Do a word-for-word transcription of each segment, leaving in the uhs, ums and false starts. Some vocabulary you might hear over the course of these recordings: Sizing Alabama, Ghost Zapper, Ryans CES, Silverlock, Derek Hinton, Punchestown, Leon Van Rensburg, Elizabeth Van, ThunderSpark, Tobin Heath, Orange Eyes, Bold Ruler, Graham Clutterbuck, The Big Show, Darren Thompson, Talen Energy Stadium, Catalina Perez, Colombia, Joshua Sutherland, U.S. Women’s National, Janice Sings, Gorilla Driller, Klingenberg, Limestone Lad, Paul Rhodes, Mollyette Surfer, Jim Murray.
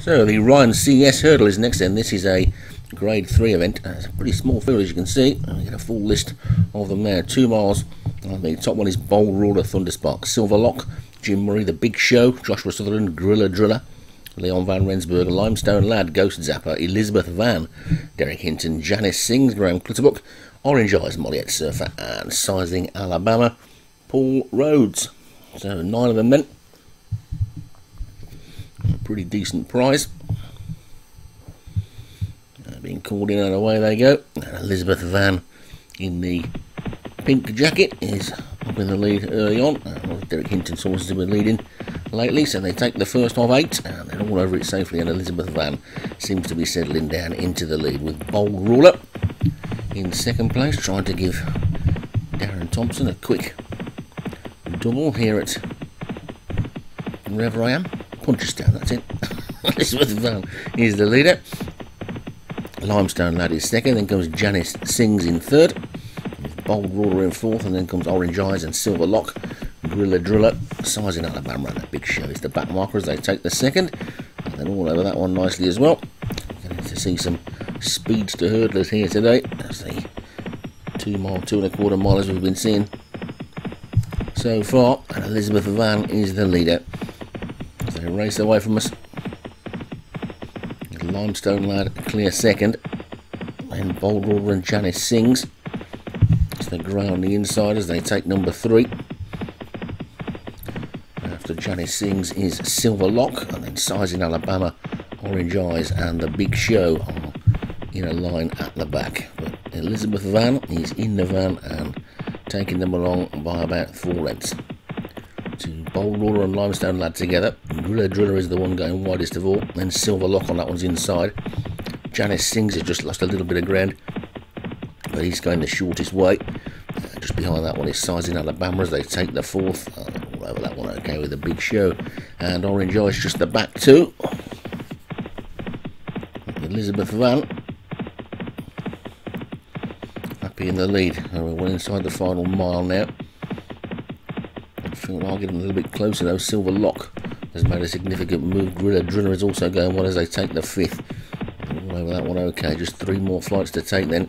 So the Ryans C E S hurdle is next then. This is a grade three event. It's a pretty small field as you can see. We get a full list of them there. Two miles. The top one is Bold Ruler, ThunderSpark, Silverlock, Jim Murray, The Big Show, Joshua Sutherland, Gorilla Driller, Leon Van Rensburg, Limestone Lad, Ghost Zapper, Elizabeth Van, Derek Hinton, Janice Sings, Graham Clutterbuck, Orange Eyes, Mollyette Surfer, and Sizing Alabama, Paul Rhodes. So nine of them then. A pretty decent prize. Being called in and away they go. And Elizabeth Van in the pink jacket is up in the lead early on. Uh, Derek Hinton sources have been leading lately, so they take the first of eight and they're all over it safely, and Elizabeth Van seems to be settling down into the lead with Bold Ruler in second place, trying to give Darren Thompson a quick double here at wherever I am. Punchestown, that's it. Elizabeth Van is the leader. Limestone Lad is second, then comes Janice Sings in third, Bold Ruler in fourth, and then comes Orange Eyes and Silverlock, Gorilla Driller, Sizing Alabama, and The Big Show is the back marker as they take the second, and then all over that one nicely as well. Getting to see some speedster hurdlers here today, as the two mile, two and a quarter milers we've been seeing so far, and Elizabeth Van is the leader as they race away from us. Limestone Lad clear second, then Bold Ruler and Janice Sings as they grow on the inside as they take number three. After Janice Sings is Silverlock, and then Sizing Alabama, Orange Eyes and The Big Show are in a line at the back, but Elizabeth Van is in the van and taking them along by about four lengths. To Bold Ruler and Limestone Lad together. Gorilla Driller is the one going widest of all. Then Silverlock on that one's inside. Janice Sings has just lost a little bit of ground, but he's going the shortest way. Uh, just behind that one is Sizing Alabama as they take the fourth. Uh, all over that one, okay, with The Big Show. And Orange Eyes just the back two. Elizabeth Van happy in the lead. Oh, we're well inside the final mile now. I'll get them a little bit closer though. Silverlock has made a significant move. Gorilla Driller is also going well as they take the fifth. All over that one, okay. Just three more flights to take then.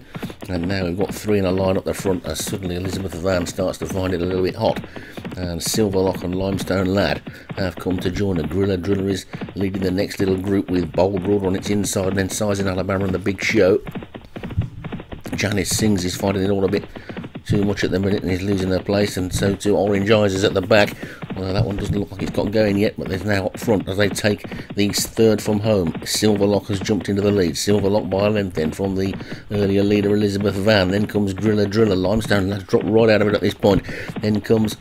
And now we've got three in a line up the front as suddenly Elizabeth Van starts to find it a little bit hot. And Silverlock and Limestone Lad have come to join her. Gorilla Driller is leading the next little group with Bold Ruler on its inside, and then Sizing Alabama and The Big Show. Janice Sings is finding it all a bit too much at the minute and he's losing her place, and so too Orange Eyes is at the back. Well, that one doesn't look like it's got going yet, but there's now up front as they take the third from home. Silverlock has jumped into the lead. Silverlock by a length then from the earlier leader Elizabeth Van. Then comes Gorilla Driller. Limestone Lad dropped right out of it at this point. Then comes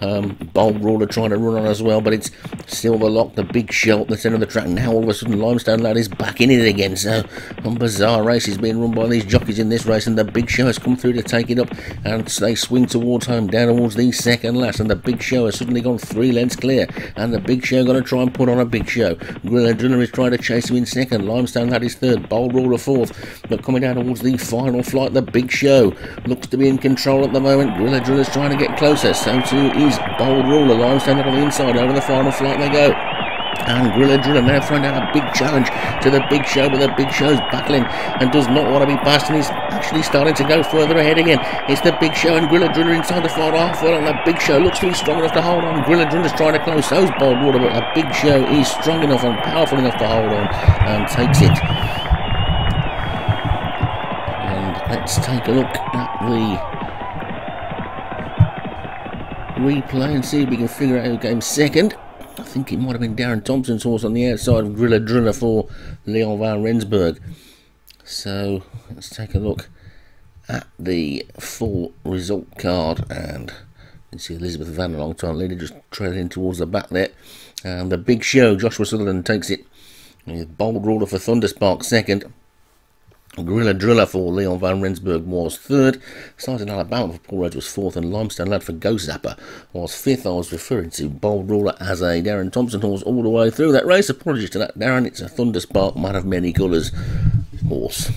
um, Bold Ruler trying to run on as well, but it's Silverlock, The Big Show at the centre of the track. Now all of a sudden Limestone Lad is back in it again. So a bizarre race is being run by these jockeys in this race, and The Big Show has come through to take it up, and they swing towards home down towards the second last, and The Big Show has suddenly gone three lengths clear, and The Big Show going to try and put on a big show. Gorilla Driller is trying to chase him in second, Limestone Lad is third, Bold Ruler fourth, but coming down towards the final flight The Big Show looks to be in control at the moment. Gorilla Driller is trying to get closer, so too is Bold Ruler. Limestone Lad on the inside, over the final flight they go, and Gorilla Driller now throwing down a big challenge to The Big Show, but The Big Show's battling and does not want to be passed, and he's actually starting to go further ahead again. It's The Big Show and Gorilla Driller inside the final half well, and The Big Show looks to be strong enough to hold on. Gorilla Driller's trying to close, so's Bold Ruler, but The Big Show is strong enough and powerful enough to hold on and takes it. And let's take a look at the replay and see if we can figure out who came second. I think it might have been Darren Thompson's horse on the outside of Gorilla Driller for Leon Van Rensburg. So let's take a look at the full result card, and you can see Elizabeth Van a long time later just trailing towards the back there. And The Big Show, Joshua Sutherland takes it with Bold Ruler for ThunderSpark second. Gorilla Driller for Leon Van Rensburg was third. Sizing Alabama for Paul Rhodes was fourth, and Limestone Lad for Ghost Zapper was fifth. I was referring to Bold Ruler as a Darren Thompson horse all the way through that race. Apologies to that, Darren. It's a ThunderSpark, man of many colours horse.